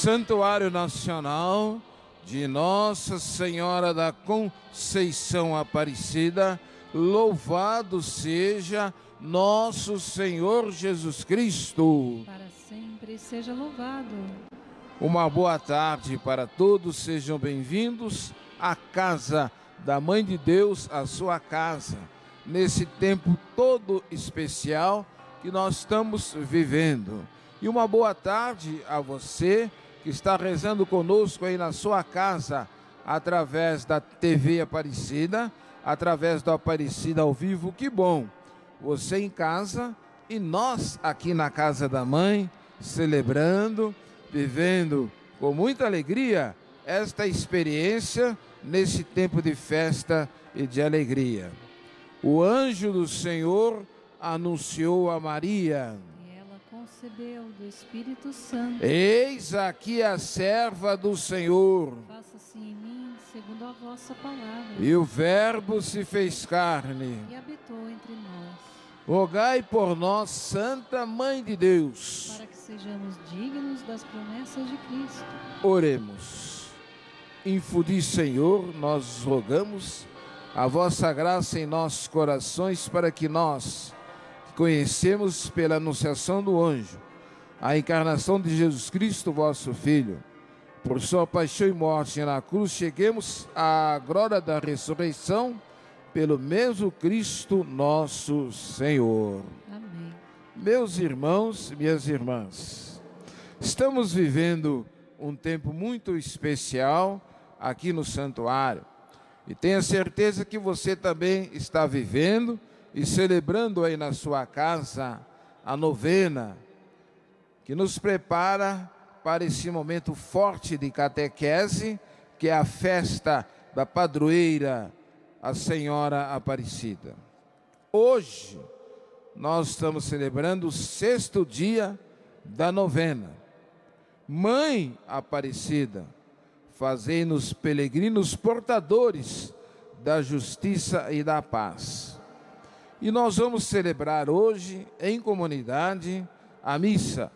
Santuário Nacional de Nossa Senhora da Conceição Aparecida, louvado seja nosso Senhor Jesus Cristo. Para sempre seja louvado. Uma boa tarde para todos, sejam bem-vindos à Casa da Mãe de Deus, à sua casa, nesse tempo todo especial que nós estamos vivendo. E uma boa tarde a você que está rezando conosco aí na sua casa, através da TV Aparecida, através do Aparecida ao Vivo. Que bom! Você em casa e nós aqui na Casa da Mãe, celebrando, vivendo com muita alegria esta experiência nesse tempo de festa e de alegria. O anjo do Senhor anunciou a Maria. Concebeu do Espírito Santo. Eis aqui a serva do Senhor. Faça-se em mim segundo a vossa palavra. E o Verbo se fez carne e habitou entre nós. Rogai por nós, Santa Mãe de Deus, para que sejamos dignos das promessas de Cristo. Oremos. Infudi, Senhor, nós rogamos, a vossa graça em nossos corações, para que nós conhecemos pela anunciação do anjo a encarnação de Jesus Cristo, vosso Filho. Por sua paixão e morte na cruz, cheguemos à glória da ressurreição pelo mesmo Cristo nosso Senhor. Amém. Meus irmãos, minhas irmãs, estamos vivendo um tempo muito especial aqui no santuário. E tenha certeza que você também está vivendo e celebrando aí na sua casa a novena que nos prepara para esse momento forte de catequese, que é a festa da padroeira, a Senhora Aparecida. Hoje nós estamos celebrando o 6º dia da novena. Mãe Aparecida, fazei-nos peregrinos portadores da justiça e da paz. E nós vamos celebrar hoje, em comunidade, a missa.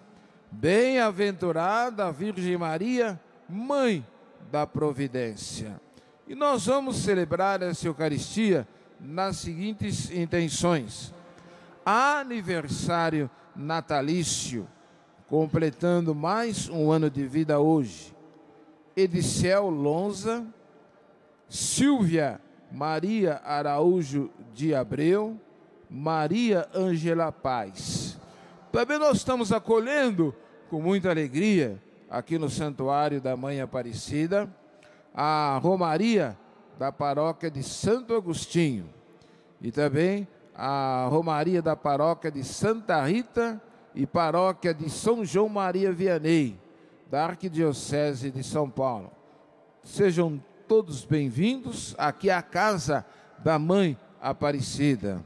Bem-aventurada a Virgem Maria, Mãe da Providência. E nós vamos celebrar essa Eucaristia nas seguintes intenções. Aniversário natalício, completando mais um ano de vida hoje. Edicel Lonza, Silvia Maria Araújo de Abreu, Maria Ângela Paz. Também nós estamos acolhendo com muita alegria aqui no Santuário da Mãe Aparecida a Romaria da Paróquia de Santo Agostinho e também a Romaria da Paróquia de Santa Rita e Paróquia de São João Maria Vianney, da Arquidiocese de São Paulo. Sejam todos bem-vindos aqui à Casa da Mãe Aparecida.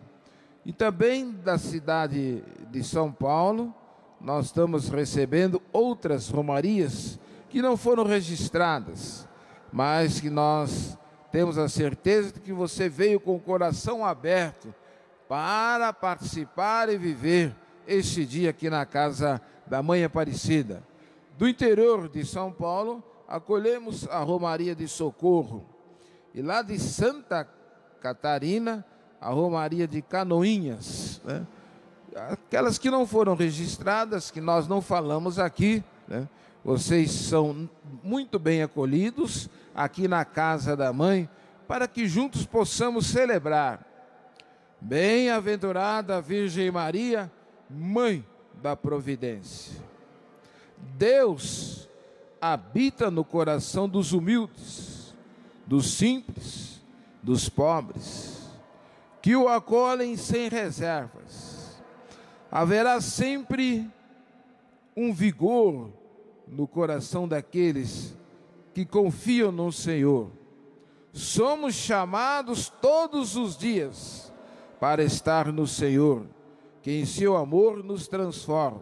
E também da cidade de São Paulo, nós estamos recebendo outras romarias que não foram registradas, mas que nós temos a certeza de que você veio com o coração aberto para participar e viver este dia aqui na Casa da Mãe Aparecida. Do interior de São Paulo, acolhemos a Romaria de Socorro. E lá de Santa Catarina, a Romaria de Canoinhas, né? Aquelas que não foram registradas, que nós não falamos aqui, né? Vocês são muito bem acolhidos aqui na Casa da Mãe, para que juntos possamos celebrar. Bem-aventurada Virgem Maria, Mãe da Providência. Deus habita no coração dos humildes, dos simples, dos pobres, que o acolhem sem reservas. Haverá sempre um vigor no coração daqueles que confiam no Senhor. Somos chamados todos os dias para estar no Senhor, que em seu amor nos transforma,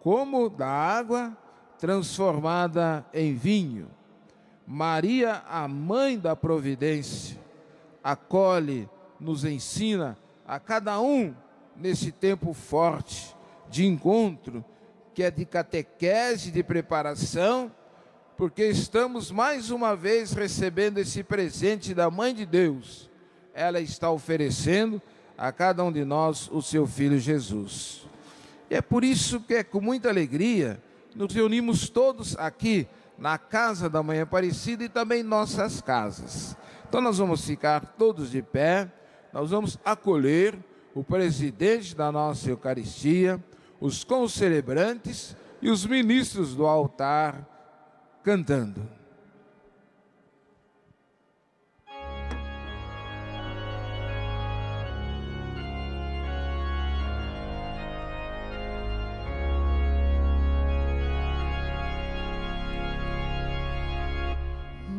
como da água transformada em vinho. Maria, a Mãe da Providência, acolhe, nos ensina a cada um nesse tempo forte de encontro que é de catequese, de preparação, porque estamos mais uma vez recebendo esse presente da Mãe de Deus. Ela está oferecendo a cada um de nós o seu Filho Jesus. E é por isso que é com muita alegria nos reunimos todos aqui na casa da Mãe Aparecida e também em nossas casas. Então nós vamos ficar todos de pé, nós vamos acolher o presidente da nossa Eucaristia, os concelebrantes e os ministros do altar cantando.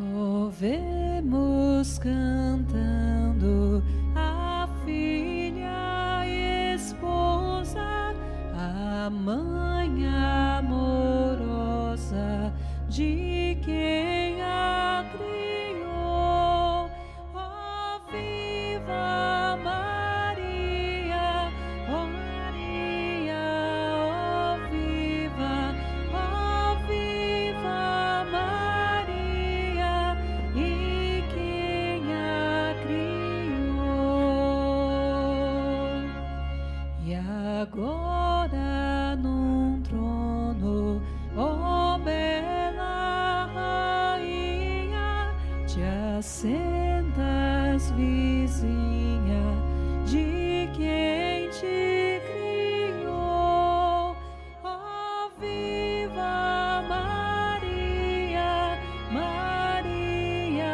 Louvemos cantando a filha e esposa, a mãe amorosa de quem a criou, ó viva Maria, ó Maria, ó viva Maria, e quem a criou. E agora num trono, ó bela rainha, te assentas, vizinha de quem te criou, ó viva Maria, Maria,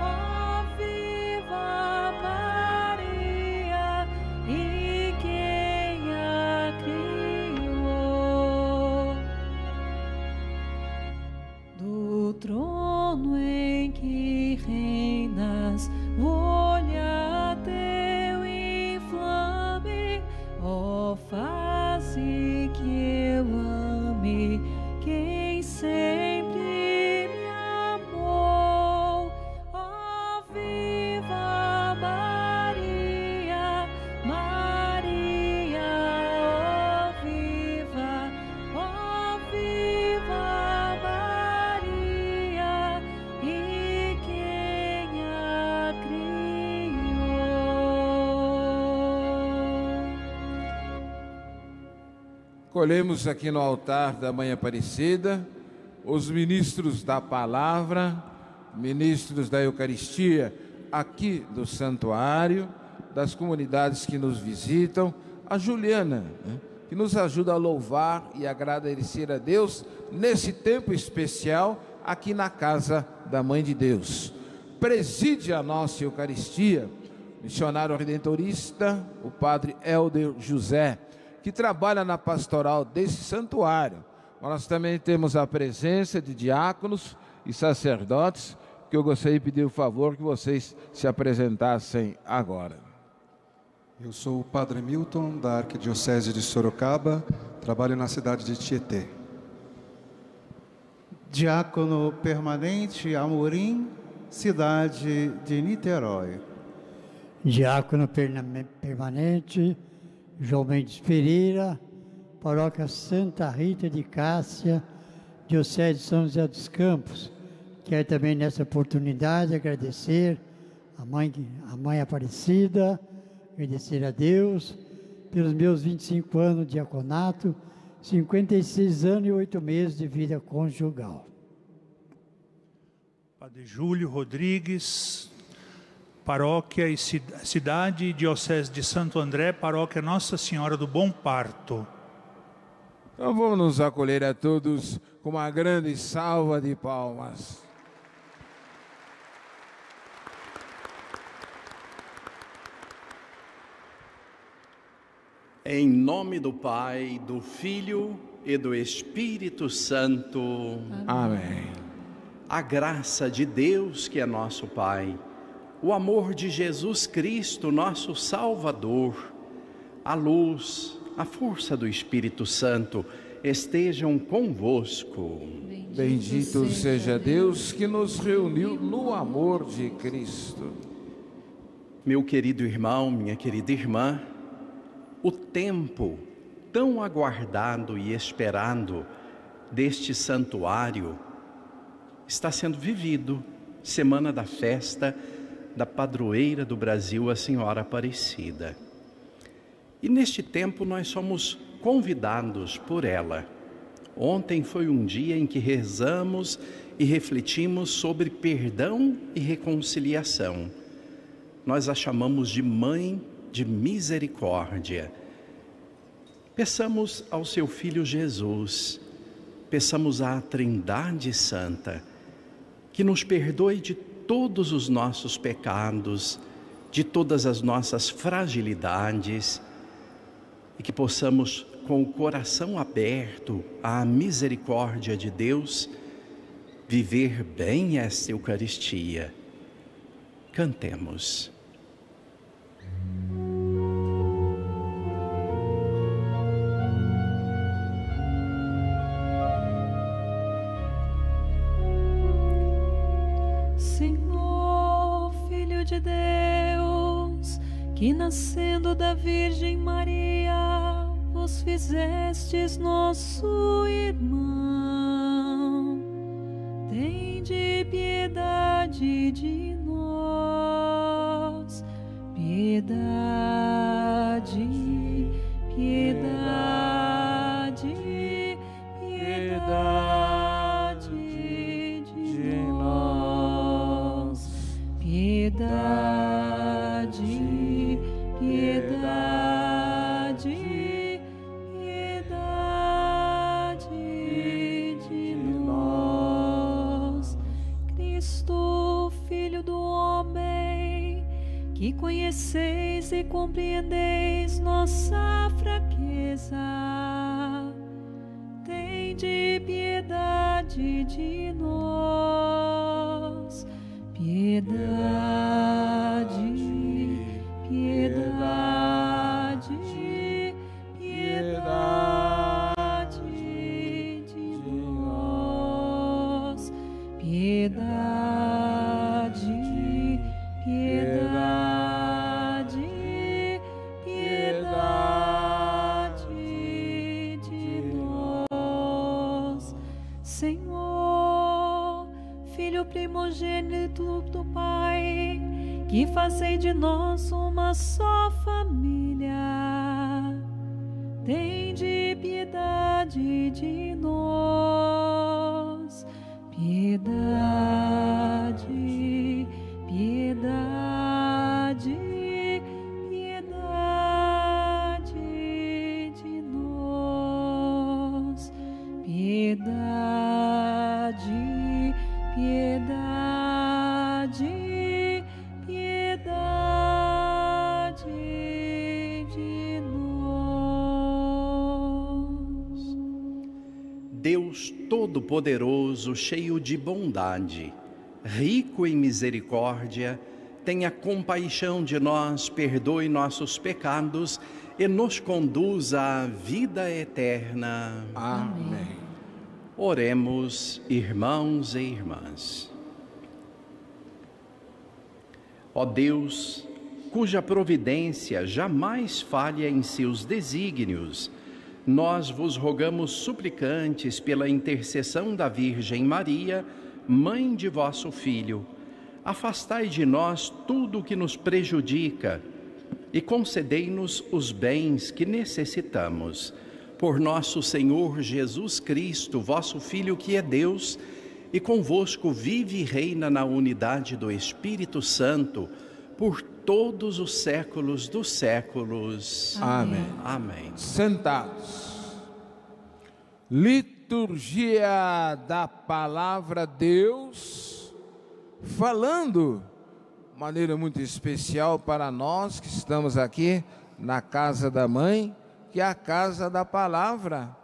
ó viva Maria, e quem a criou. Do trono em que reinas, olha teu inflame, ó face que eu ame, quem sempre me amou, ó viva Maria, Maria, ó viva Maria, e quem a criou. Colhemos aqui no altar da Mãe Aparecida os ministros da palavra, ministros da Eucaristia aqui do santuário, das comunidades que nos visitam, a Juliana, né, que nos ajuda a louvar e agradecer a Deus nesse tempo especial aqui na casa da Mãe de Deus. Preside a nossa Eucaristia missionário redentorista, o Padre Hélder José, que trabalha na pastoral desse santuário. Mas nós também temos a presença de diáconos e sacerdotes, que eu gostaria de pedir o favor que vocês se apresentassem agora. Eu sou o Padre Milton, da Arquidiocese de Sorocaba, trabalho na cidade de Tietê. Diácono Permanente Amorim, cidade de Niterói. Diácono Permanente João Mendes Pereira, Paróquia Santa Rita de Cássia, Diocese de São José dos Campos. Quero também nessa oportunidade agradecer a mãe Aparecida, agradecer a Deus pelos meus 25 anos de diaconato, 56 anos e 8 meses de vida conjugal. Padre Júlio Rodrigues, Paróquia e Cidade e Diocese de Santo André, Paróquia Nossa Senhora do Bom Parto. Então vamos nos acolher a todos com uma grande salva de palmas. Em nome do Pai, do Filho e do Espírito Santo. Amém. A graça de Deus, que é nosso Pai, o amor de Jesus Cristo, nosso Salvador, a luz, a força do Espírito Santo estejam convosco. Bendito seja Deus que nos reuniu no amor de Cristo. Meu querido irmão, minha querida irmã, o tempo tão aguardado e esperado deste santuário está sendo vivido, semana da festa da padroeira do Brasil, a Senhora Aparecida. E neste tempo nós somos convidados por ela. Ontem foi um dia em que rezamos e refletimos sobre perdão e reconciliação. Nós a chamamos de Mãe de Misericórdia. Peçamos ao seu Filho Jesus, peçamos à Trindade Santa, que nos perdoe de todos os nossos pecados, de todas as nossas fragilidades, e que possamos, com o coração aberto à misericórdia de Deus, viver bem esta Eucaristia. Cantemos. Senhor, Filho de Deus, que nascendo da Virgem Maria, vos fizestes nosso irmão, tende piedade de nós, piedade, piedade, piedade de nós, piedade, piedade. Que conheceis e compreendeis nossa fraqueza, tende piedade de nós, piedade, piedade, piedade de nós, piedade, piedade. Primogênito do Pai, que fazei de nós uma só família, tende piedade de nós, piedade, piedade, piedade de nós, piedade. Piedade, piedade de nós. Deus Todo-Poderoso, cheio de bondade, rico em misericórdia, tenha compaixão de nós, perdoe nossos pecados e nos conduza à vida eterna. Amém. Oremos, irmãos e irmãs. Ó Deus, cuja providência jamais falha em seus desígnios, nós vos rogamos suplicantes pela intercessão da Virgem Maria, Mãe de vosso Filho, afastai de nós tudo o que nos prejudica e concedei-nos os bens que necessitamos. Por nosso Senhor Jesus Cristo, vosso Filho que é Deus, e convosco vive e reina na unidade do Espírito Santo, por todos os séculos dos séculos. Amém. Amém. Sentados. Liturgia da Palavra Deus, falando de maneira muito especial para nós que estamos aqui na Casa da Mãe, que é a Casa da Palavra,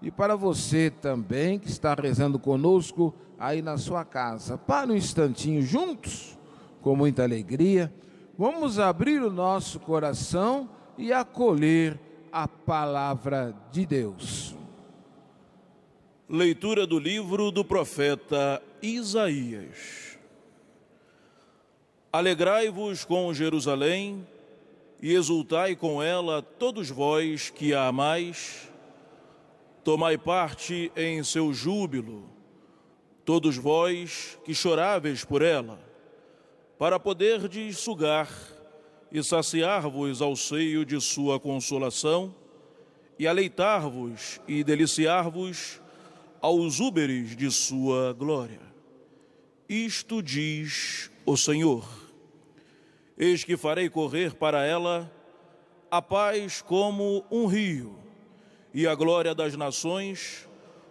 e para você também que está rezando conosco aí na sua casa. Para um instantinho juntos, com muita alegria, vamos abrir o nosso coração e acolher a Palavra de Deus. Leitura do livro do profeta Isaías. Alegrai-vos com Jerusalém e exultai com ela todos vós que a amais. Tomai parte em seu júbilo, todos vós que choráveis por ela, para poderdes sugar e saciar-vos ao seio de sua consolação, e aleitar-vos e deliciar-vos aos úberes de sua glória. Isto diz o Senhor: eis que farei correr para ela a paz como um rio, e a glória das nações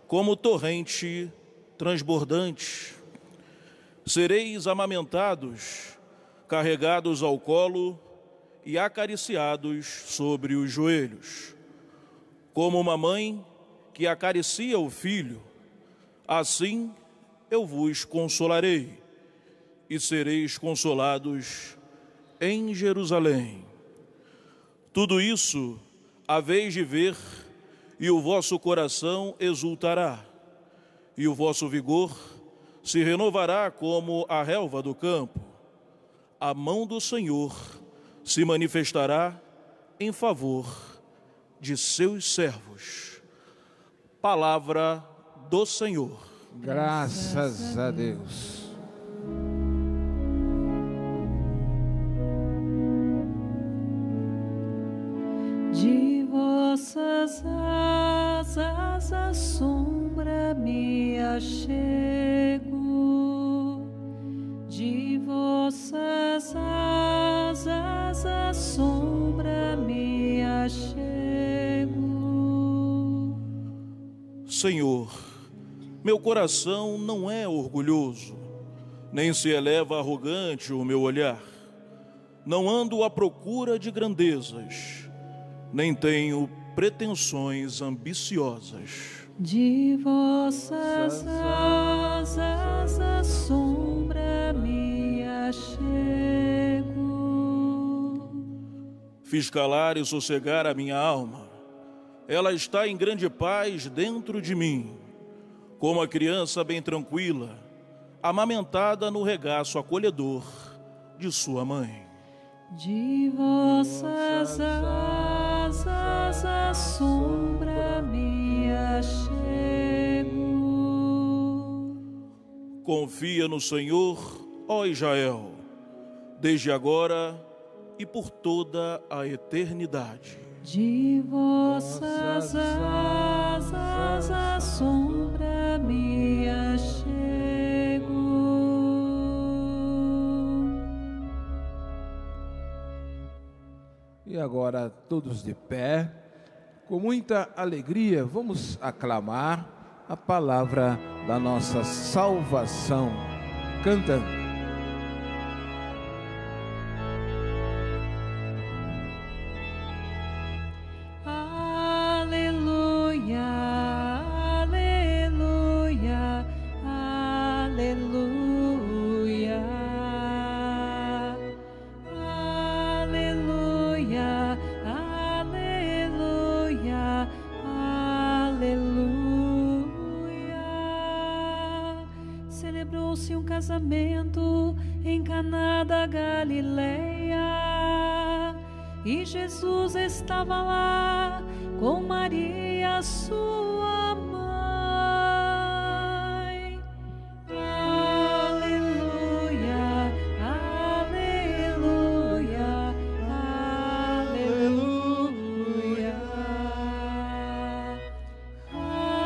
como torrente transbordante. Sereis amamentados, carregados ao colo e acariciados sobre os joelhos. Como uma mãe que acaricia o filho, assim eu vos consolarei, e sereis consolados em Jerusalém. Tudo isso haveis de ver, e o vosso coração exultará, e o vosso vigor se renovará como a relva do campo. A mão do Senhor se manifestará em favor de seus servos. Palavra do Senhor. Graças a Deus. De vossas asas a sombra me achego, de vossas asas a sombra me achego. Senhor, meu coração não é orgulhoso, nem se eleva arrogante o meu olhar. Não ando à procura de grandezas, nem tenho pretensões ambiciosas. De vossas asas a sombra me achego. Fiz calar e sossegar a minha alma. Ela está em grande paz dentro de mim, como a criança bem tranquila, amamentada no regaço acolhedor de sua mãe. De vossas asas a sombra me achego. Confia no Senhor, ó Israel, desde agora e por toda a eternidade. De vossas asas a sombra me achego. E agora, todos de pé, com muita alegria, vamos aclamar a palavra da nossa salvação, cantando. Casamento em Caná da Galileia, e Jesus estava lá com Maria sua mãe. Aleluia, aleluia, aleluia, aleluia,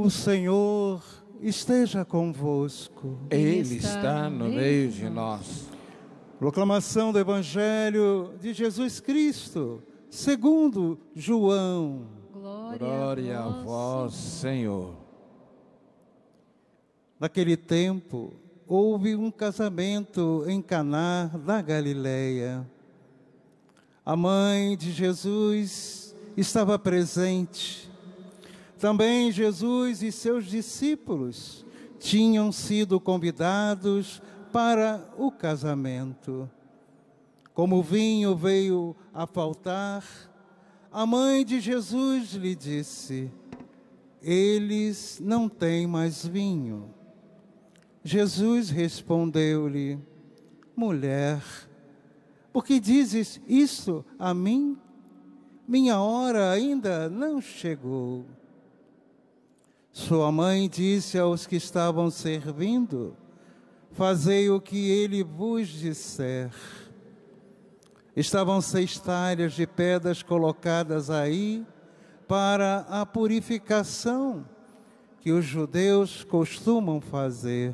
O Senhor esteja convosco. Ele está no meio de nós. Proclamação do Evangelho de Jesus Cristo, segundo João. Glória a vós, Senhor. Naquele tempo, houve um casamento em Caná da Galileia. A mãe de Jesus estava presente. Também Jesus e seus discípulos tinham sido convidados para o casamento. Como o vinho veio a faltar, a mãe de Jesus lhe disse: eles não têm mais vinho. Jesus respondeu-lhe: mulher, por que dizes isso a mim? Minha hora ainda não chegou. Sua mãe disse aos que estavam servindo: fazei o que ele vos disser. Estavam 6 talhas de pedras colocadas aí para a purificação que os judeus costumam fazer.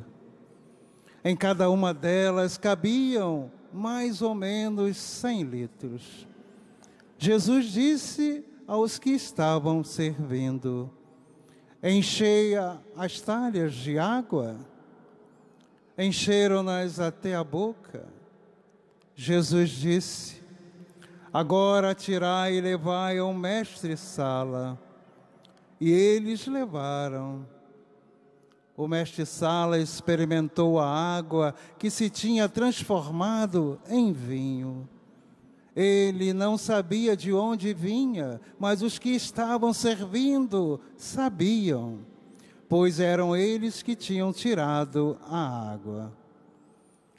Em cada uma delas cabiam mais ou menos 100 litros. Jesus disse aos que estavam servindo: enchei as talhas de água. Encheram-nas até a boca. Jesus disse: agora tirai e levai ao mestre-sala. E eles levaram. O mestre-sala experimentou a água que se tinha transformado em vinho. Ele não sabia de onde vinha, mas os que estavam servindo sabiam, pois eram eles que tinham tirado a água.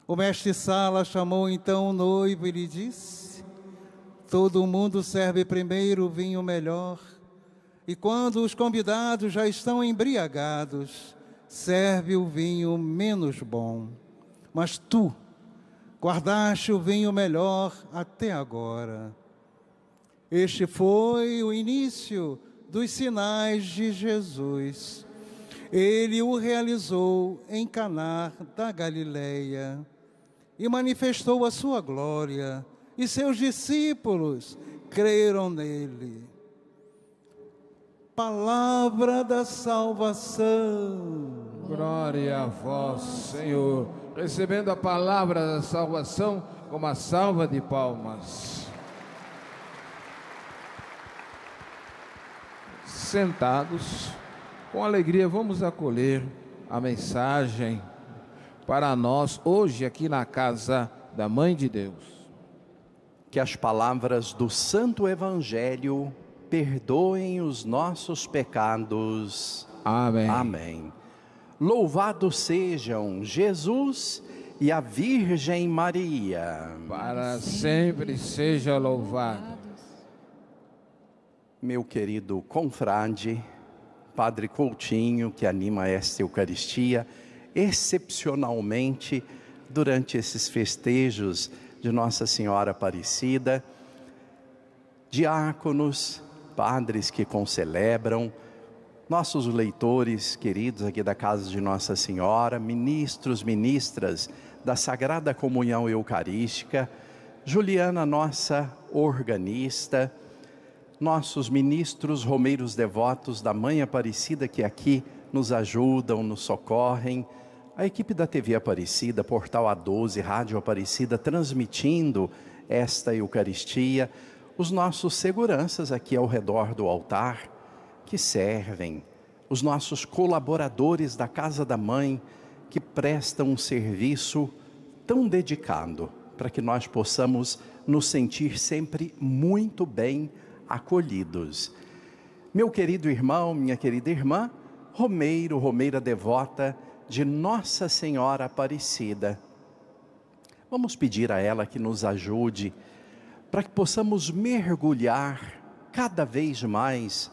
O mestre-sala chamou então o noivo e lhe disse: todo mundo serve primeiro o vinho melhor, e quando os convidados já estão embriagados, serve o vinho menos bom. Mas tu guardaste o vinho melhor até agora. Este foi o início dos sinais de Jesus. Ele o realizou em Caná da Galileia e manifestou a sua glória, e seus discípulos creram nele. Palavra da salvação. Glória a vós, Senhor. Recebendo a palavra da salvação com uma salva de palmas. Sentados, com alegria vamos acolher a mensagem para nós hoje aqui na casa da Mãe de Deus. Que as palavras do Santo Evangelho perdoem os nossos pecados. Amém. Amém. Louvado sejam Jesus e a Virgem Maria. Para sempre seja louvado. Meu querido confrade, Padre Coutinho, que anima esta Eucaristia, excepcionalmente durante esses festejos de Nossa Senhora Aparecida, diáconos, padres que concelebram, nossos leitores queridos aqui da Casa de Nossa Senhora, ministros, ministras da Sagrada Comunhão Eucarística, Juliana, nossa organista, nossos ministros romeiros devotos da Mãe Aparecida que aqui nos ajudam, nos socorrem, a equipe da TV Aparecida, Portal A12, Rádio Aparecida, transmitindo esta Eucaristia, os nossos seguranças aqui ao redor do altar, que servem, os nossos colaboradores da Casa da Mãe, que prestam um serviço tão dedicado, para que nós possamos nos sentir sempre muito bem acolhidos. Meu querido irmão, minha querida irmã, romeiro, romeira devota de Nossa Senhora Aparecida, vamos pedir a ela que nos ajude, para que possamos mergulhar cada vez mais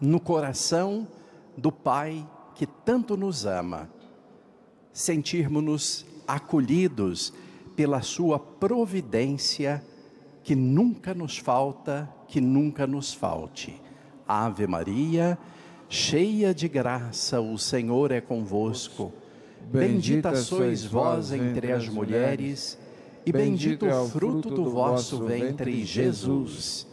no coração do Pai que tanto nos ama, sentirmos-nos acolhidos pela sua providência que nunca nos falta, que nunca nos falte. Ave Maria, cheia de graça, o Senhor é convosco. Bendita sois vós entre as mulheres, e bendito é o fruto do vosso ventre, Jesus.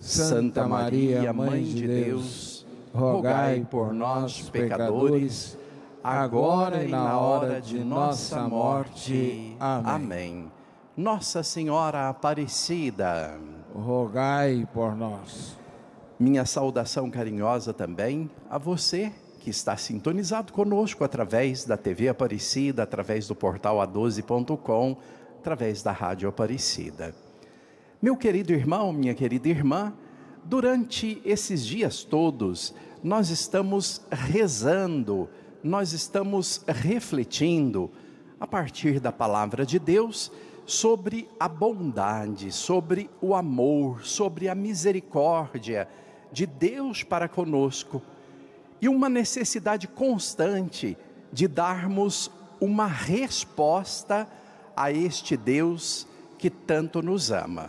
Santa Maria, Mãe de Deus, rogai por nós, pecadores, agora e na hora de nossa morte. Amém. Nossa Senhora Aparecida, rogai por nós. Minha saudação carinhosa também a você que está sintonizado conosco através da TV Aparecida, através do portal a12.com, através da Rádio Aparecida. Meu querido irmão, minha querida irmã, Durante esses dias todos, nós estamos rezando, nós estamos refletindo, a partir da palavra de Deus, sobre a bondade, sobre o amor, sobre a misericórdia de Deus para conosco, e uma necessidade constante de darmos uma resposta a este Deus que tanto nos ama.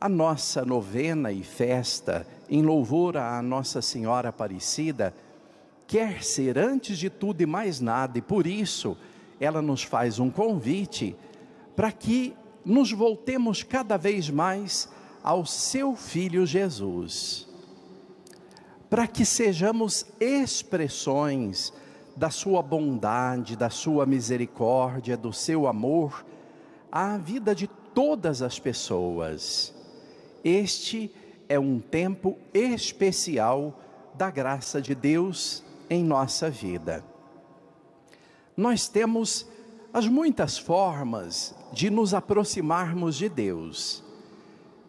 A nossa novena e festa em louvor à Nossa Senhora Aparecida quer ser antes de tudo e mais nada, e por isso ela nos faz um convite para que nos voltemos cada vez mais ao seu Filho Jesus, para que sejamos expressões da sua bondade, da sua misericórdia, do seu amor à vida de todas as pessoas. Este é um tempo especial da graça de Deus em nossa vida. Nós temos as muitas formas de nos aproximarmos de Deus.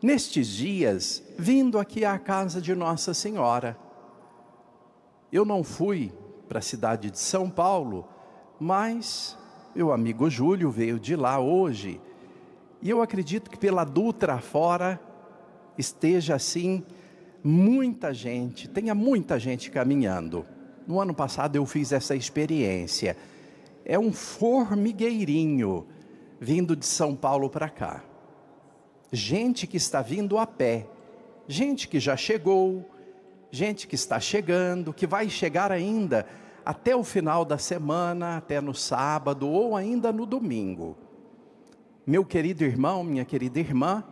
Nestes dias, vindo aqui à casa de Nossa Senhora, eu não fui para a cidade de São Paulo, mas meu amigo Júlio veio de lá hoje, e eu acredito que pela Dutra afora esteja assim muita gente, tenha muita gente caminhando. No ano passado eu fiz essa experiência. É um formigueirinho vindo de São Paulo para cá. Gente que está vindo a pé, gente que já chegou, gente que está chegando, que vai chegar ainda até o final da semana, até no sábado ou ainda no domingo. Meu querido irmão, minha querida irmã,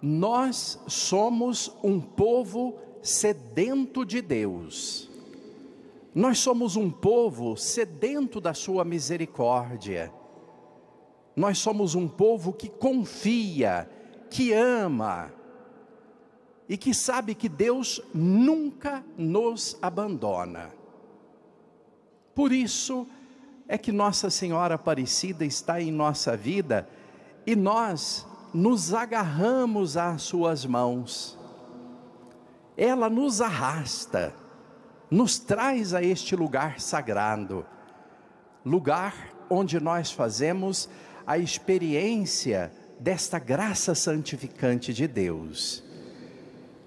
nós somos um povo sedento de Deus. Nós somos um povo sedento da sua misericórdia. Nós somos um povo que confia, que ama e que sabe que Deus nunca nos abandona. Por isso é que Nossa Senhora Aparecida está em nossa vida e nós nos agarramos às suas mãos. Ela nos arrasta, nos traz a este lugar sagrado, lugar onde nós fazemos a experiência desta graça santificante de Deus.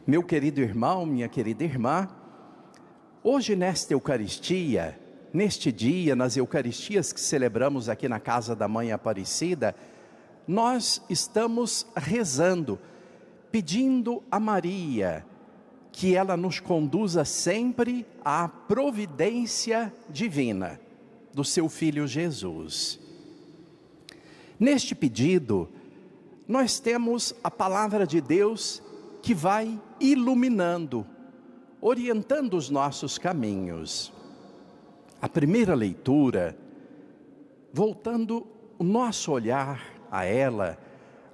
Meu querido irmão, minha querida irmã, hoje nesta Eucaristia, neste dia, nas Eucaristias que celebramos aqui na casa da Mãe Aparecida, nós estamos rezando, pedindo a Maria que ela nos conduza sempre à providência divina do seu Filho Jesus. Neste pedido, nós temos a palavra de Deus que vai iluminando, orientando os nossos caminhos. A primeira leitura, voltando o nosso olhar a ela,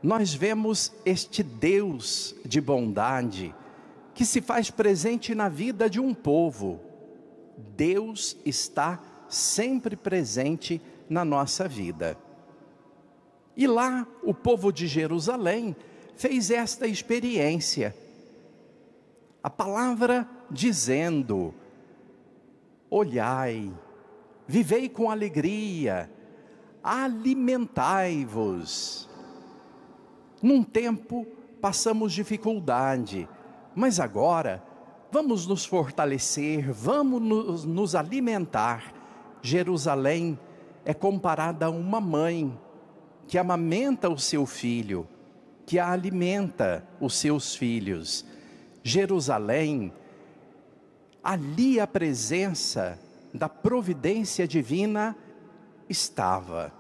nós vemos este Deus de bondade que se faz presente na vida de um povo. Deus está sempre presente na nossa vida. E lá o povo de Jerusalém fez esta experiência. A palavra dizendo: olhai, vivei com alegria, alimentai-vos. Num tempo passamos dificuldade, mas agora vamos nos fortalecer, vamos nos alimentar. Jerusalém é comparada a uma mãe que amamenta o seu filho, que alimenta os seus filhos. Jerusalém, ali a presença da providência divina estava,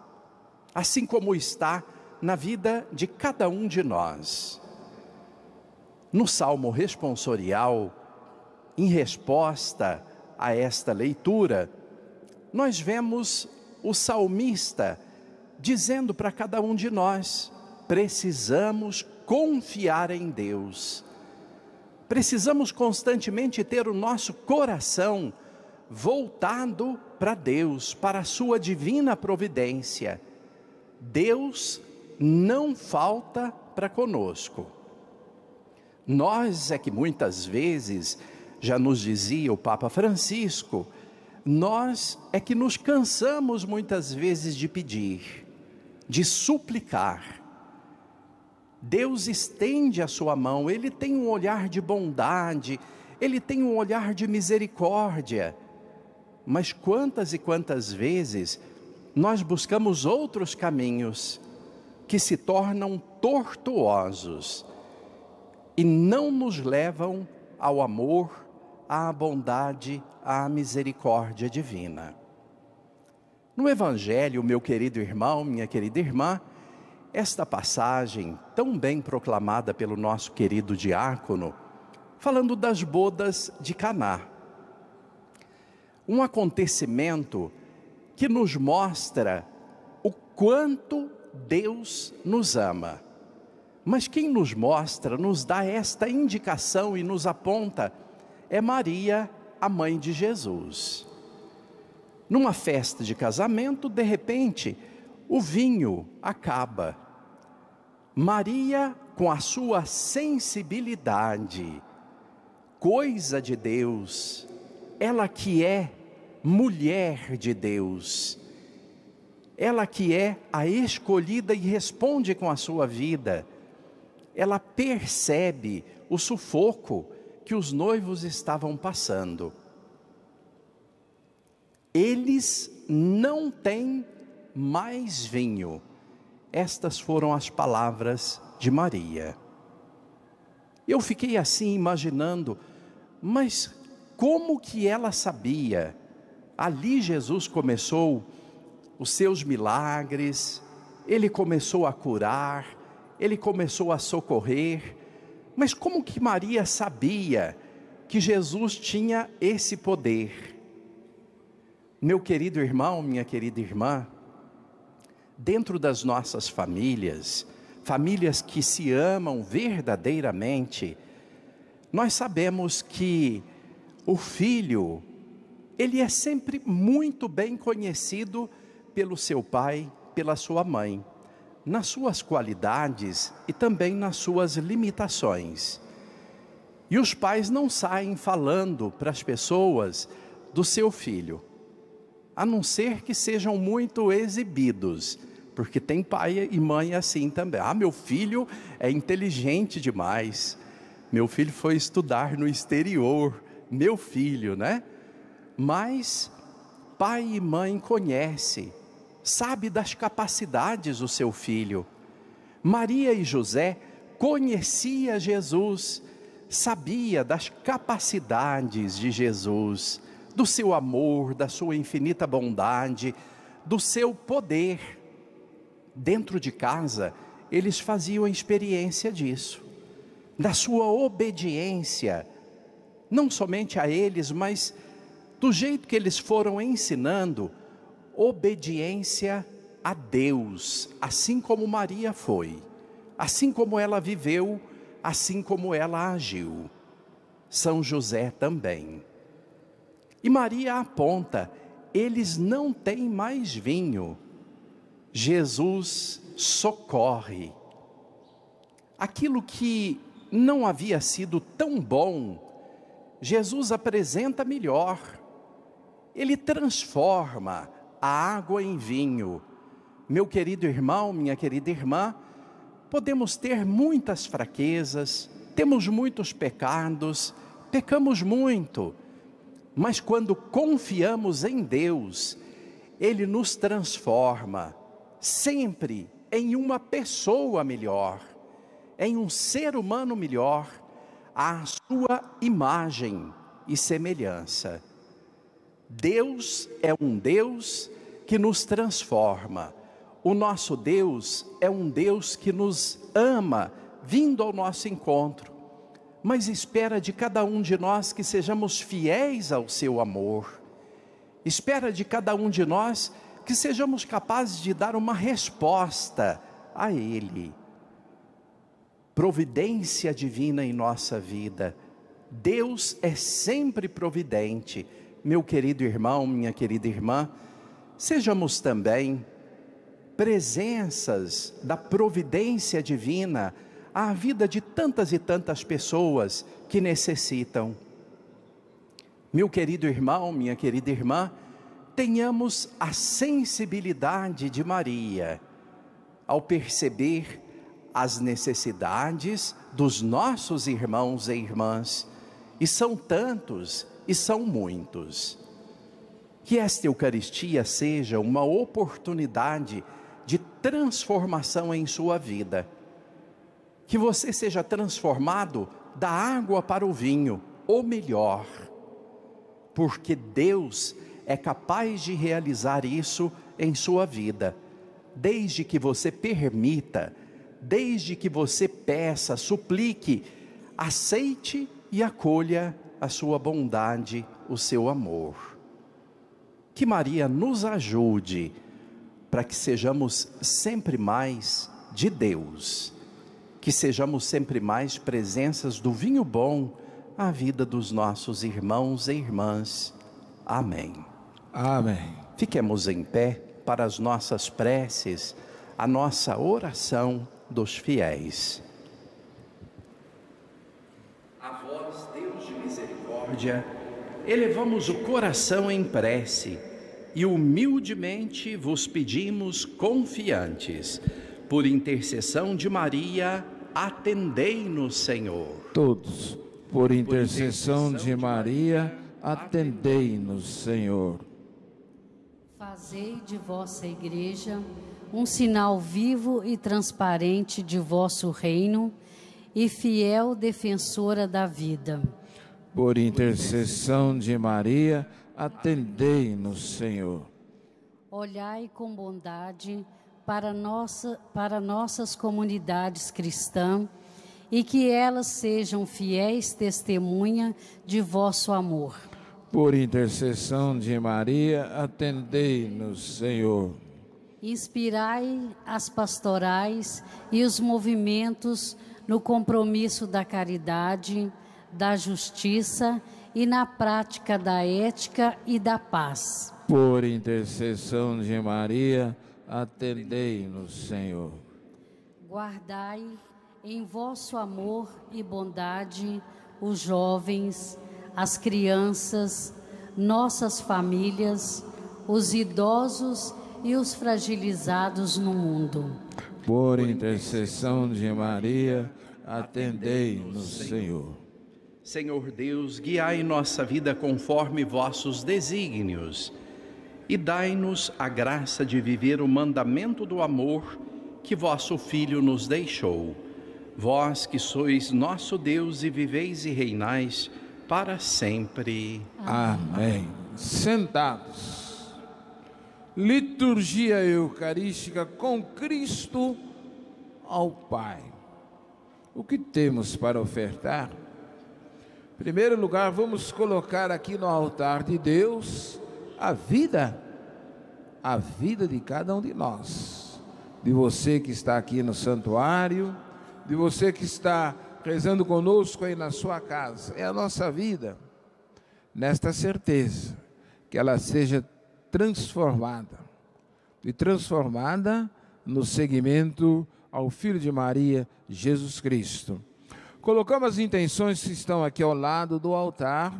assim como está na vida de cada um de nós. No Salmo responsorial, em resposta a esta leitura, nós vemos o salmista dizendo para cada um de nós: precisamos confiar em Deus, precisamos constantemente ter o nosso coração voltado para Deus, para a sua divina providência. Deus não falta para conosco. Nós é que muitas vezes, já nos dizia o Papa Francisco, nós é que nos cansamos muitas vezes de pedir, de suplicar. Deus estende a sua mão, Ele tem um olhar de bondade, Ele tem um olhar de misericórdia. Mas quantas e quantas vezes nós buscamos outros caminhos que se tornam tortuosos e não nos levam ao amor, à bondade, à misericórdia divina. No Evangelho, meu querido irmão, minha querida irmã, esta passagem tão bem proclamada pelo nosso querido diácono, falando das bodas de Caná. Um acontecimento que nos mostra o quanto Deus nos ama. Mas quem nos mostra, nos dá esta indicação e nos aponta, é Maria, a mãe de Jesus. Numa festa de casamento, de repente, o vinho acaba. Maria, com a sua sensibilidade, coisa de Deus, ela que é mulher de Deus, ela que é a escolhida e responde com a sua vida, ela percebe o sufoco que os noivos estavam passando. Eles não têm mais vinho. Estas foram as palavras de Maria. Eu fiquei assim imaginando, mas como que ela sabia? Ali Jesus começou os seus milagres, Ele começou a curar, Ele começou a socorrer, mas como que Maria sabia que Jesus tinha esse poder? Meu querido irmão, minha querida irmã, dentro das nossas famílias, famílias que se amam verdadeiramente, nós sabemos que o filho, ele é sempre muito bem conhecido pelo seu pai, pela sua mãe, nas suas qualidades e também nas suas limitações. E os pais não saem falando para as pessoas do seu filho, a não ser que sejam muito exibidos, porque tem pai e mãe assim também. Ah, meu filho é inteligente demais, meu filho foi estudar no exterior, meu filho, né? Mas pai e mãe conhecem, sabe das capacidades do seu filho. Maria e José conhecia Jesus, sabia das capacidades de Jesus, do seu amor, da sua infinita bondade, do seu poder. Dentro de casa, eles faziam a experiência disso, da sua obediência, não somente a eles, mas do jeito que eles foram ensinando, obediência a Deus, assim como Maria foi, assim como ela viveu, assim como ela agiu. São José também. E Maria aponta, eles não têm mais vinho. Jesus socorre. Aquilo que não havia sido tão bom, Jesus apresenta melhor. Ele transforma a água em vinho. Meu querido irmão, minha querida irmã, podemos ter muitas fraquezas, temos muitos pecados, pecamos muito, mas quando confiamos em Deus, Ele nos transforma sempre em uma pessoa melhor, em um ser humano melhor, à sua imagem e semelhança. Deus é um Deus que nos transforma. O nosso Deus é um Deus que nos ama, vindo ao nosso encontro, mas espera de cada um de nós que sejamos fiéis ao seu amor. Espera de cada um de nós que sejamos capazes de dar uma resposta a Ele. Providência divina em nossa vida. Deus é sempre providente. Meu querido irmão, minha querida irmã, sejamos também presenças da providência divina à vida de tantas e tantas pessoas que necessitam. Meu querido irmão, minha querida irmã, tenhamos a sensibilidade de Maria ao perceber as necessidades dos nossos irmãos e irmãs, e são tantos e são muitos. Que esta Eucaristia seja uma oportunidade de transformação em sua vida, que você seja transformado da água para o vinho, ou melhor, porque Deus é capaz de realizar isso em sua vida, desde que você permita, desde que você peça, suplique, aceite e acolha a sua bondade, o seu amor. Que Maria nos ajude para que sejamos sempre mais de Deus, que sejamos sempre mais presenças do vinho bom à vida dos nossos irmãos e irmãs. Amém. Amém. Fiquemos em pé para as nossas preces, a nossa oração dos fiéis. A vós, Deus de misericórdia, elevamos o coração em prece e humildemente vos pedimos confiantes, por intercessão de Maria, atendei-nos, Senhor. Todos, por intercessão de Maria, atendei-nos, Senhor. Fazei de vossa igreja um sinal vivo e transparente de vosso reino e fiel defensora da vida. Por intercessão de Maria, atendei-nos, Senhor. Olhai com bondade para nossas comunidades cristãs e que elas sejam fiéis testemunha de vosso amor. Por intercessão de Maria, atendei-nos, Senhor. Inspirai as pastorais e os movimentos no compromisso da caridade, da justiça e na prática da ética e da paz. Por intercessão de Maria, atendei-nos, Senhor. Guardai em vosso amor e bondade os jovens, as crianças, nossas famílias, os idosos e os fragilizados no mundo. Por intercessão de Maria, atendei-nos, Senhor. Senhor Deus, guiai nossa vida conforme vossos desígnios e dai-nos a graça de viver o mandamento do amor que vosso Filho nos deixou. Vós que sois nosso Deus e viveis e reinais para sempre. Amém. Sentados. Liturgia eucarística com Cristo ao Pai. O que temos para ofertar? Em primeiro lugar, vamos colocar aqui no altar de Deus a vida de cada um de nós, de você que está aqui no santuário, de você que está rezando conosco aí na sua casa. É a nossa vida, nesta certeza, que ela seja transformada, e transformada no seguimento ao Filho de Maria, Jesus Cristo. Colocamos as intenções que estão aqui ao lado do altar,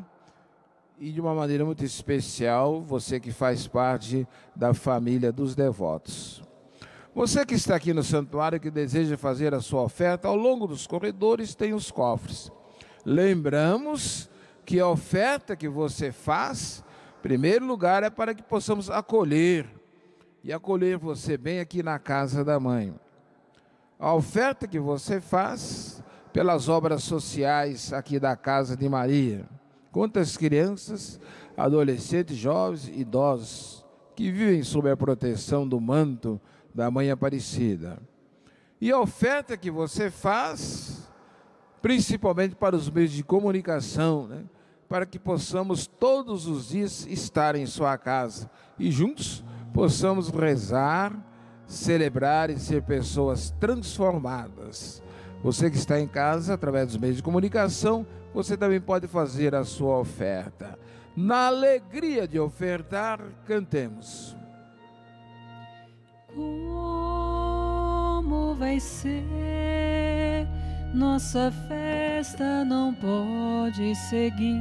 e de uma maneira muito especial, você que faz parte da família dos devotos. Você que está aqui no santuário, que deseja fazer a sua oferta, ao longo dos corredores tem os cofres. Lembramos que a oferta que você faz, em primeiro lugar, é para que possamos acolher, e acolher você bem aqui na casa da mãe. A oferta que você faz pelas obras sociais aqui da Casa de Maria. Quantas crianças, adolescentes, jovens, idosos, que vivem sob a proteção do manto da Mãe Aparecida. E a oferta que você faz, principalmente para os meios de comunicação, né? Para que possamos todos os dias estar em sua casa e juntos possamos rezar, celebrar e ser pessoas transformadas. Você que está em casa, através dos meios de comunicação, você também pode fazer a sua oferta. Na alegria de ofertar, cantemos. Como vai ser nossa festa não pode seguir.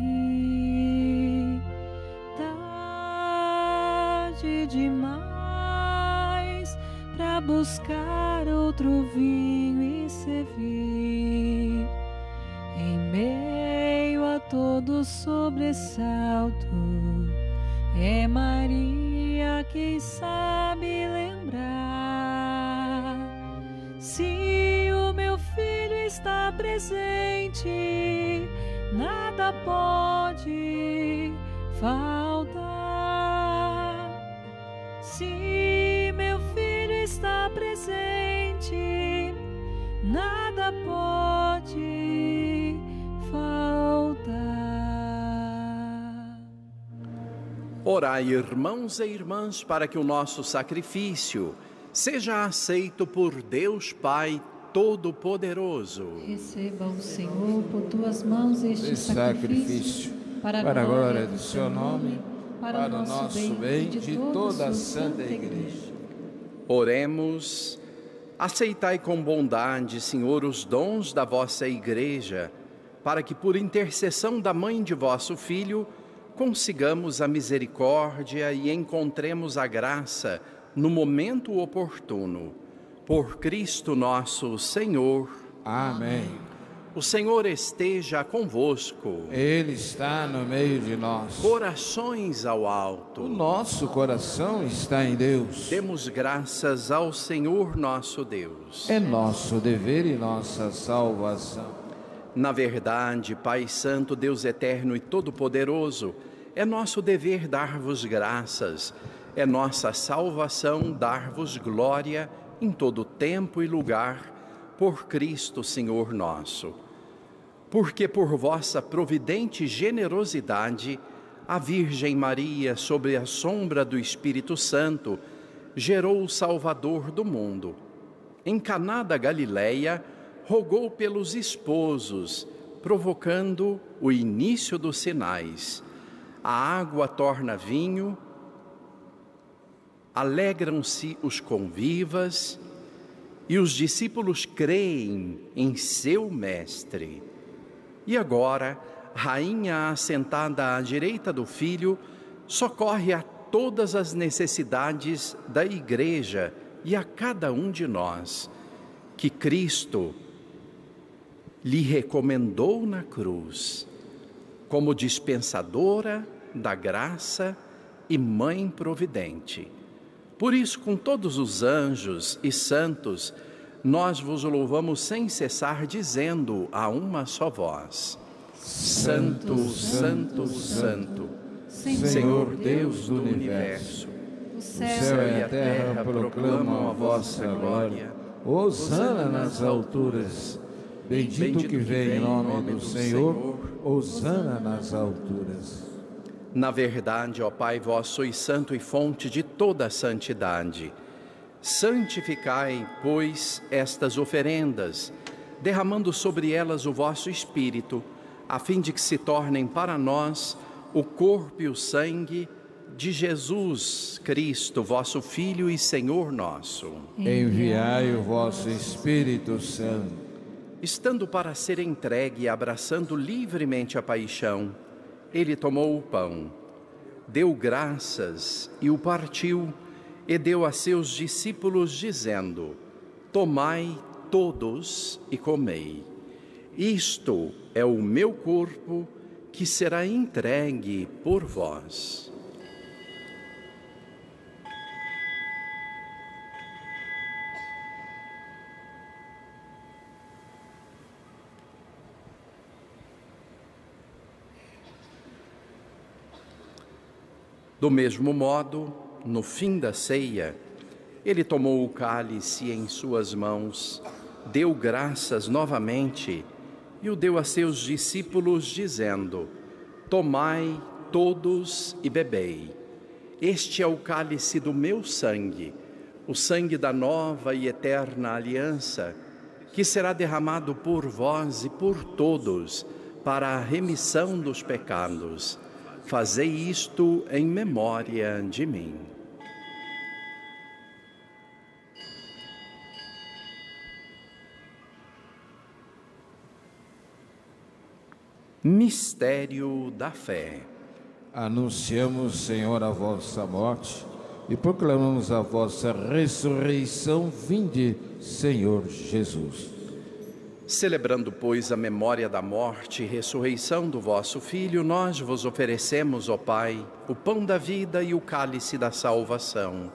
Tarde demais pra buscar outro vinho e servir. Em meio a todo sobressalto, é Maria quem sabe lembrar. Se o meu filho está presente, nada pode faltar. Se meu filho está presente, nada pode faltar. Orai, irmãos e irmãs, para que o nosso sacrifício seja aceito por Deus Pai Todo-Poderoso. Receba o Senhor por tuas mãos este sacrifício, para a glória do seu nome, para o nosso bem e de toda a Santa Igreja. Oremos. Aceitai com bondade, Senhor, os dons da vossa Igreja, para que, por intercessão da Mãe de vosso Filho, consigamos a misericórdia e encontremos a graça no momento oportuno. Por Cristo nosso Senhor. Amém. O Senhor esteja convosco. Ele está no meio de nós. Corações ao alto. O nosso coração está em Deus. Demos graças ao Senhor nosso Deus. É nosso dever e nossa salvação. Na verdade, Pai Santo, Deus Eterno e Todo-Poderoso, é nosso dever dar-vos graças, é nossa salvação dar-vos glória em todo tempo e lugar, por Cristo, Senhor nosso. Porque por vossa providente generosidade, a Virgem Maria, sob a sombra do Espírito Santo, gerou o Salvador do mundo. Em Caná da Galileia, rogou pelos esposos, provocando o início dos sinais. A água torna vinho, alegram-se os convivas e os discípulos creem em seu Mestre. E agora, Rainha assentada à direita do Filho, socorre a todas as necessidades da Igreja e a cada um de nós, que Cristo lhe recomendou na cruz, como dispensadora da graça e Mãe providente. Por isso, com todos os anjos e santos, nós vos louvamos sem cessar, dizendo a uma só voz: Santo, Santo, Santo, Senhor Deus do Universo, o céu e a terra proclamam a vossa glória. Hosana nas alturas. Bendito que vem em nome do Senhor, hosana nas alturas. Na verdade, ó Pai, vós sois santo e fonte de toda a santidade. Santificai, pois, estas oferendas, derramando sobre elas o vosso Espírito, a fim de que se tornem para nós o corpo e o sangue de Jesus Cristo, vosso Filho e Senhor nosso. Enviai o vosso Espírito Santo. Estando para ser entregue e abraçando livremente a paixão, ele tomou o pão, deu graças e o partiu, e deu a seus discípulos, dizendo: Tomai todos e comei. Isto é o meu corpo, que será entregue por vós. Do mesmo modo, no fim da ceia, ele tomou o cálice em suas mãos, deu graças novamente e o deu a seus discípulos, dizendo: Tomai todos e bebei. Este é o cálice do meu sangue, o sangue da nova e eterna aliança, que será derramado por vós e por todos para a remissão dos pecados. Fazei isto em memória de mim. Mistério da fé. Anunciamos, Senhor, a vossa morte e proclamamos a vossa ressurreição. Vinde, Senhor Jesus. Celebrando, pois, a memória da morte e ressurreição do vosso Filho, nós vos oferecemos, ó Pai, o pão da vida e o cálice da salvação.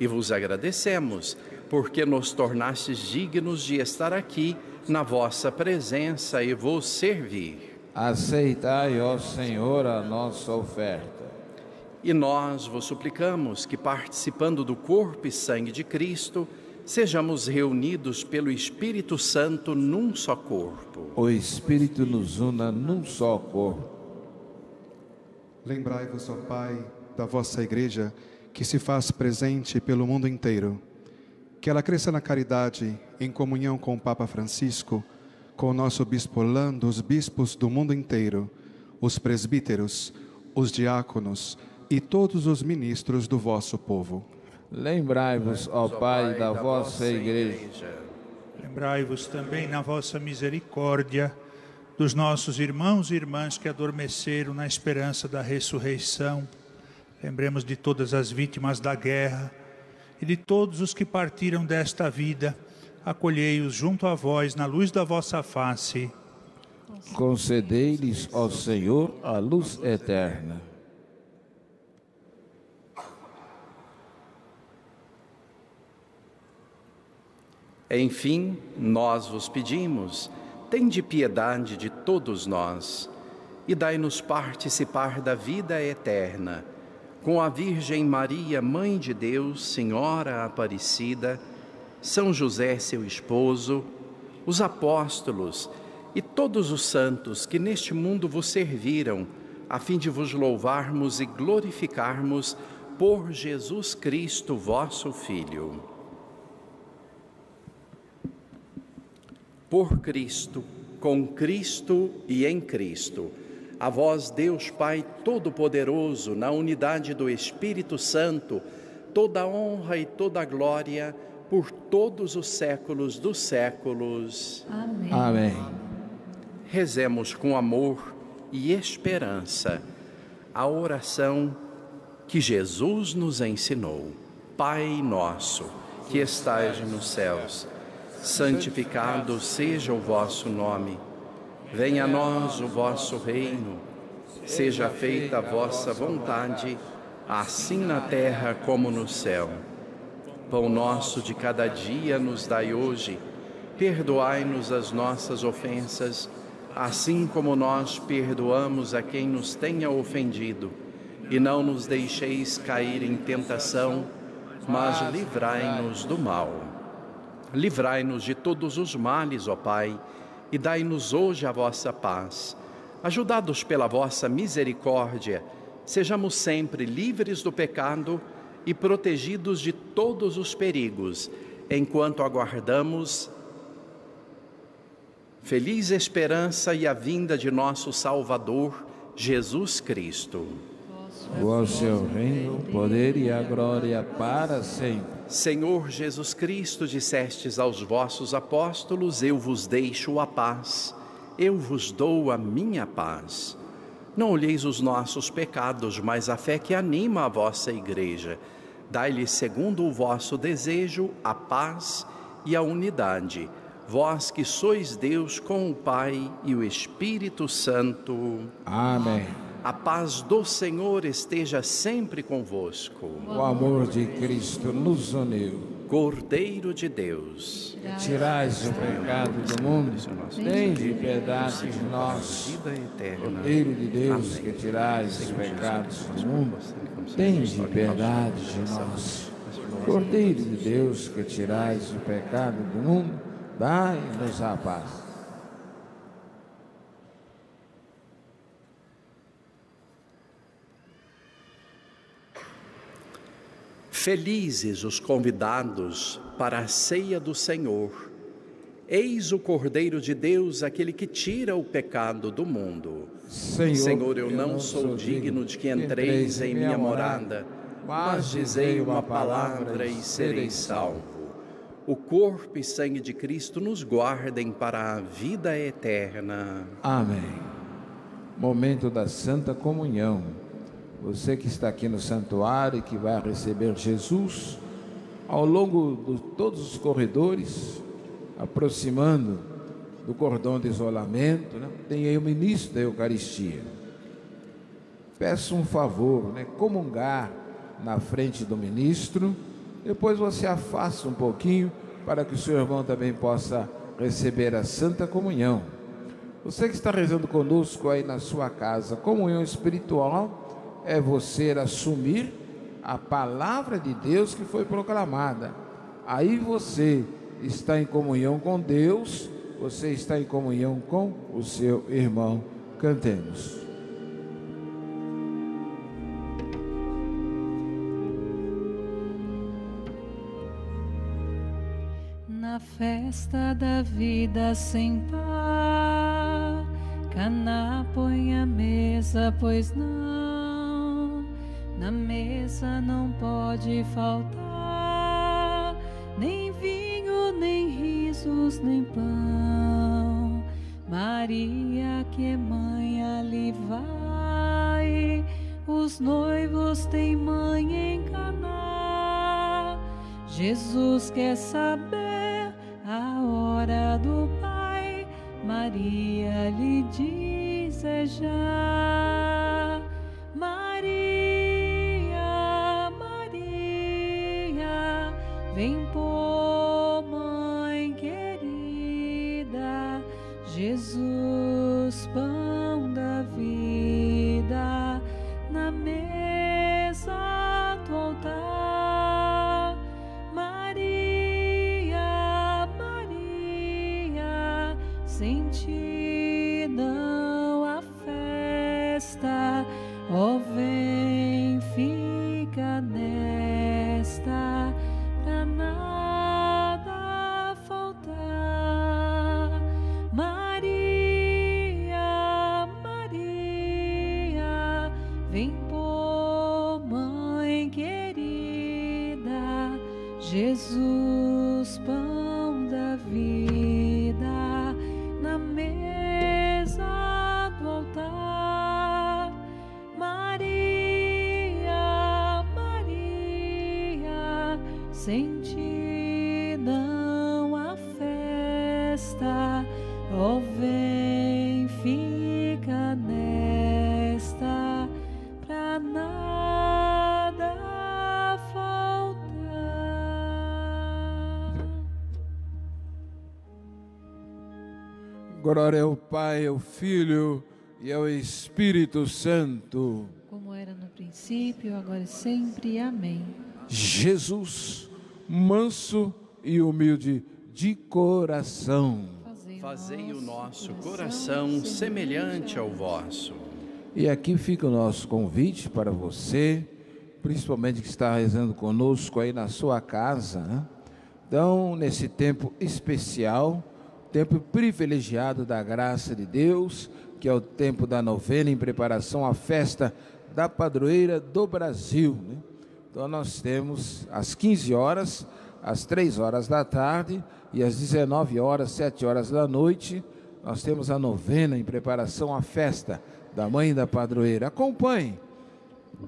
E vos agradecemos, porque nos tornastes dignos de estar aqui na vossa presença e vos servir. Aceitai, ó Senhor, a nossa oferta. E nós vos suplicamos que, participando do corpo e sangue de Cristo, sejamos reunidos pelo Espírito Santo num só corpo. O Espírito nos una num só corpo. Lembrai-vos, ó Pai, da vossa Igreja, que se faz presente pelo mundo inteiro. Que ela cresça na caridade, em comunhão com o Papa Francisco, com o nosso Bispo Orlando, os bispos do mundo inteiro, os presbíteros, os diáconos e todos os ministros do vosso povo. Lembrai-vos, ó Pai, da vossa Igreja. Lembrai-vos também na vossa misericórdia dos nossos irmãos e irmãs que adormeceram na esperança da ressurreição. Lembremos de todas as vítimas da guerra e de todos os que partiram desta vida. Acolhei-os junto a vós, na luz da vossa face. Concedei-lhes, ó Senhor, a luz eterna. Enfim, nós vos pedimos, tende piedade de todos nós e dai-nos participar da vida eterna. Com a Virgem Maria, Mãe de Deus, Senhora Aparecida, São José, seu esposo, os apóstolos e todos os santos que neste mundo vos serviram, a fim de vos louvarmos e glorificarmos por Jesus Cristo, vosso Filho. Por Cristo, com Cristo e em Cristo, a vós, Deus Pai Todo-Poderoso, na unidade do Espírito Santo, toda a honra e toda a glória, por todos os séculos dos séculos. Amém. Amém. Rezemos com amor e esperança a oração que Jesus nos ensinou. Pai nosso, que estais nos céus, santificado seja o vosso nome. Venha a nós o vosso reino. Seja feita a vossa vontade, assim na terra como no céu. Pão nosso de cada dia nos dai hoje, perdoai-nos as nossas ofensas, assim como nós perdoamos a quem nos tenha ofendido. E não nos deixeis cair em tentação, mas livrai-nos do mal. Livrai-nos de todos os males, ó Pai, e dai-nos hoje a vossa paz. Ajudados pela vossa misericórdia, sejamos sempre livres do pecado e protegidos de todos os perigos, enquanto aguardamos feliz esperança e a vinda de nosso Salvador, Jesus Cristo. Vosso é o reino, o poder e a glória para sempre. Senhor Jesus Cristo, dissestes aos vossos apóstolos, eu vos deixo a paz, eu vos dou a minha paz. Não olheis os nossos pecados, mas a fé que anima a vossa Igreja. Dai-lhe, segundo o vosso desejo, a paz e a unidade. Vós que sois Deus com o Pai e o Espírito Santo. Amém. A paz do Senhor esteja sempre convosco. O amor de Cristo nos uniu. Cordeiro de Deus, tirais o pecado do mundo, tende piedade de nós. Cordeiro de Deus, que tirais os pecados do mundo, tende piedade de nós. Cordeiro de Deus, que tirais o pecado do mundo, dai-nos a paz. Felizes os convidados para a ceia do Senhor. Eis o Cordeiro de Deus, aquele que tira o pecado do mundo. Senhor, eu não sou digno de que entreis em minha morada, mas dizei uma palavra e serei salvo. O corpo e sangue de Cristo nos guardem para a vida eterna. Amém. momento da Santa Comunhão. Você que está aqui no santuário e que vai receber Jesus, ao longo de todos os corredores, aproximando do cordão de isolamento, né, tem aí o ministro da Eucaristia. Peço um favor, né, comungar na frente do ministro, depois você afasta um pouquinho para que o seu irmão também possa receber a Santa Comunhão. Você que está rezando conosco aí na sua casa, comunhão espiritual é você assumir a palavra de Deus que foi proclamada. Aí você está em comunhão com Deus, você está em comunhão com o seu irmão. Cantemos. Na festa da vida sem par, Caná põe a mesa, pois não, na mesa não pode faltar nem vinho, nem risos, nem pão. Maria, que é mãe, ali vai, os noivos têm mãe em Caná. Jesus quer saber a hora do Pai, Maria lhe diz é já. Maria, Maria, vem pô, mãe querida, Jesus, pão da vida, na mesa do altar. Sem ti não há festa, ó vem, fica nesta, pra nada faltar. Maria, Maria, vem pô, mãe querida, Jesus, pão da vida, mesa do altar. Maria, Maria, sem ti não há festa, ó vem, fica nesta, pra nada faltar. Glória ao Pai, ao Filho e ao Espírito Santo. Como era no princípio, agora e sempre. Amém. Jesus, manso e humilde de coração, fazei o nosso coração semelhante ao vosso. E aqui fica o nosso convite para você, principalmente que está rezando conosco aí na sua casa, né? Então, nesse tempo especial, tempo privilegiado da graça de Deus, que é o tempo da novena em preparação à festa da padroeira do Brasil, né? Então nós temos às 15 horas, às 3 horas da tarde e às 19 horas, 7 horas da noite, nós temos a novena em preparação à festa da Mãe da Padroeira. Acompanhe,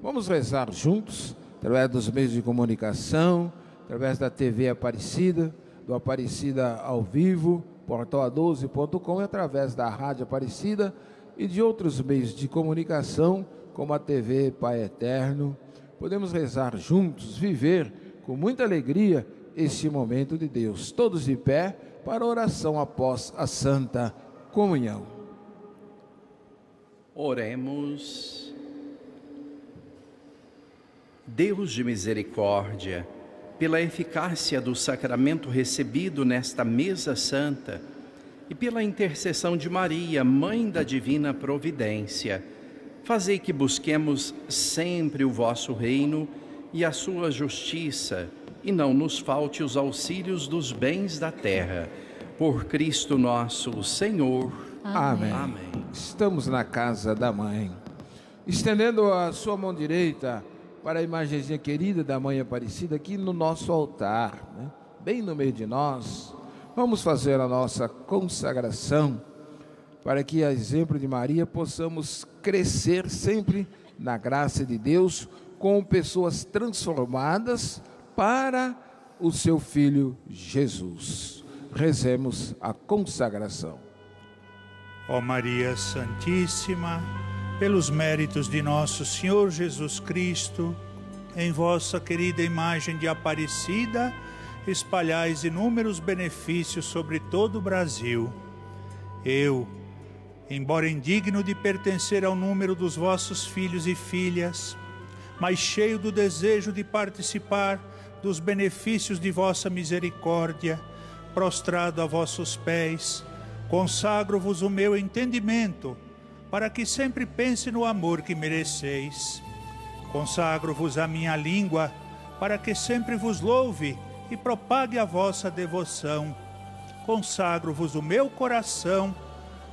vamos rezar juntos, através dos meios de comunicação, através da TV Aparecida, do Aparecida ao vivo, Portal A12.com, e através da Rádio Aparecida e de outros meios de comunicação, como a TV Pai Eterno. Podemos rezar juntos, viver com muita alegria este momento de Deus. Todos de pé para a oração após a Santa Comunhão. Oremos. Deus de misericórdia, pela eficácia do sacramento recebido nesta mesa santa e pela intercessão de Maria, Mãe da Divina Providência, fazei que busquemos sempre o vosso reino e a sua justiça, e não nos falte os auxílios dos bens da terra. Por Cristo nosso Senhor. Amém. Amém. Estamos na casa da Mãe. Estendendo a sua mão direita para a imagenzinha querida da Mãe Aparecida, aqui no nosso altar, né? Bem no meio de nós, vamos fazer a nossa consagração, para que, a exemplo de Maria, possamos crescer sempre na graça de Deus, com pessoas transformadas para o seu Filho Jesus. Rezemos a consagração. Ó Maria Santíssima, pelos méritos de nosso Senhor Jesus Cristo, em vossa querida imagem de Aparecida, espalhais inúmeros benefícios sobre todo o Brasil. Eu, embora indigno de pertencer ao número dos vossos filhos e filhas, mas cheio do desejo de participar dos benefícios de vossa misericórdia, prostrado a vossos pés, consagro-vos o meu entendimento, para que sempre pense no amor que mereceis. Consagro-vos a minha língua, para que sempre vos louve e propague a vossa devoção. Consagro-vos o meu coração,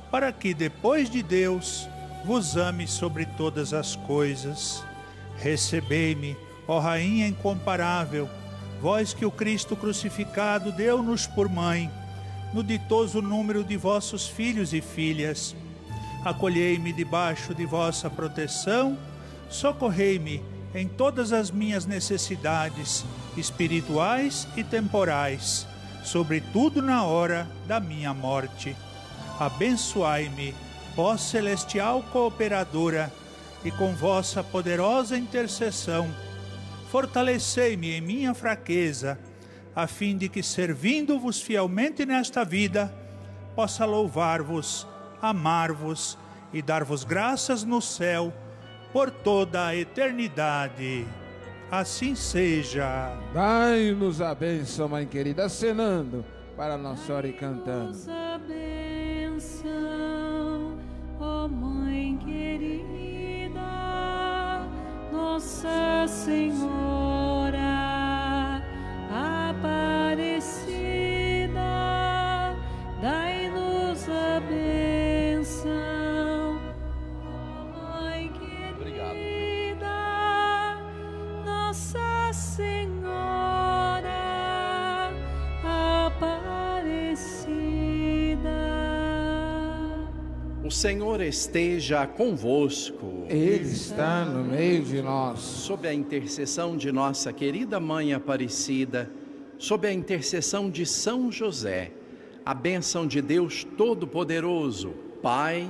para que, depois de Deus, vos ame sobre todas as coisas. Recebei-me, ó Rainha incomparável, vós que o Cristo crucificado deu-nos por mãe, no ditoso número de vossos filhos e filhas. Acolhei-me debaixo de vossa proteção, socorrei-me em todas as minhas necessidades, espirituais e temporais, sobretudo na hora da minha morte. Abençoai-me, ó celestial cooperadora, e com vossa poderosa intercessão, fortalecei-me em minha fraqueza, a fim de que, servindo-vos fielmente nesta vida, possa louvar-vos, amar-vos e dar-vos graças no céu, por toda a eternidade. Assim seja. Dai-nos a bênção, Mãe querida, acenando para Nossa Senhora e cantando. Dai-nos a bênção, ó Mãe querida, Nossa Senhora Aparecida, dai-nos a bênção. Nossa Senhora Aparecida. O Senhor esteja convosco. Ele está no meio de nós. Sob a intercessão de nossa querida Mãe Aparecida, sob a intercessão de São José, a bênção de Deus Todo-Poderoso, Pai,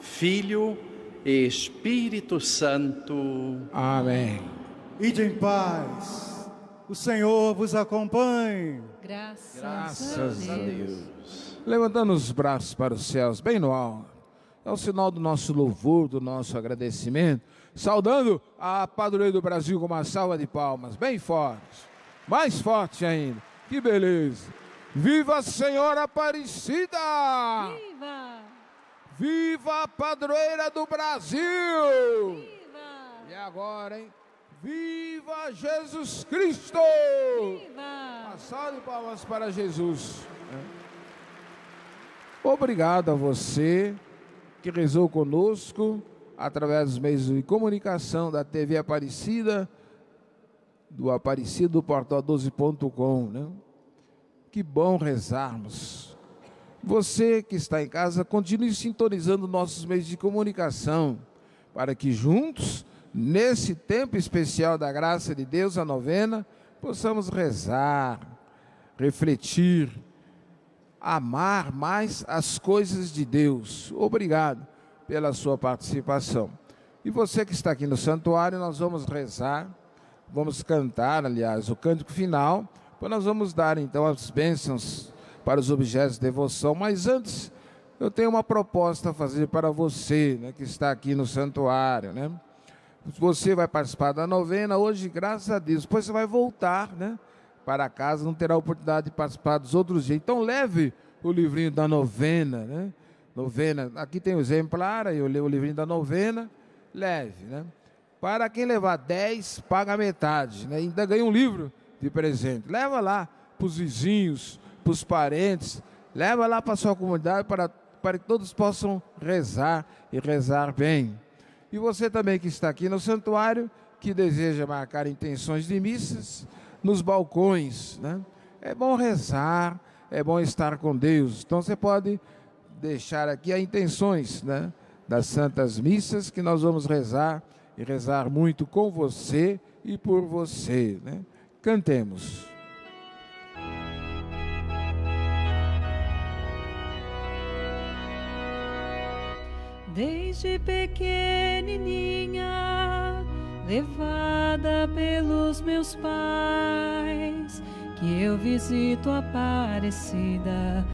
Filho e Espírito Santo. Amém. Ide em paz, o Senhor vos acompanhe. Graças a Deus. Levantando os braços para os céus, bem no alto, é o sinal do nosso louvor, do nosso agradecimento, saudando a Padroeira do Brasil com uma salva de palmas, bem forte, mais forte ainda, que beleza. Viva a Senhora Aparecida! Viva! Viva a Padroeira do Brasil! Viva! E agora, hein? Viva Jesus Cristo! Viva! Passar de palmas para Jesus. Obrigado a você que rezou conosco através dos meios de comunicação da TV Aparecida, do Aparecido, do Portal A12.com. Né? Que bom rezarmos. Você que está em casa, continue sintonizando nossos meios de comunicação, para que juntos, nesse tempo especial da graça de Deus, a novena, possamos rezar, refletir, amar mais as coisas de Deus. Obrigado pela sua participação. E você que está aqui no santuário, nós vamos rezar, vamos cantar, aliás, o cântico final, pois nós vamos dar então as bênçãos para os objetos de devoção. Mas antes, eu tenho uma proposta a fazer para você, né, que está aqui no santuário, né? Você vai participar da novena hoje, graças a Deus. Depois você vai voltar, né, para casa, não terá a oportunidade de participar dos outros dias. Então leve o livrinho da novena, né? Novena, aqui tem o exemplar, eu leio o livrinho da novena, leve, né? Para quem levar 10, paga metade, né? Ainda ganha um livro de presente. Leva lá para os vizinhos, para os parentes, leva lá para a sua comunidade, para que todos possam rezar e rezar bem. E você também que está aqui no santuário, que deseja marcar intenções de missas nos balcões, né? É bom rezar, é bom estar com Deus. Então você pode deixar aqui as intenções, né, das Santas Missas, que nós vamos rezar, e rezar muito com você e por você, né? Cantemos. Desde pequenininha, levada pelos meus pais, que eu visito a Aparecida,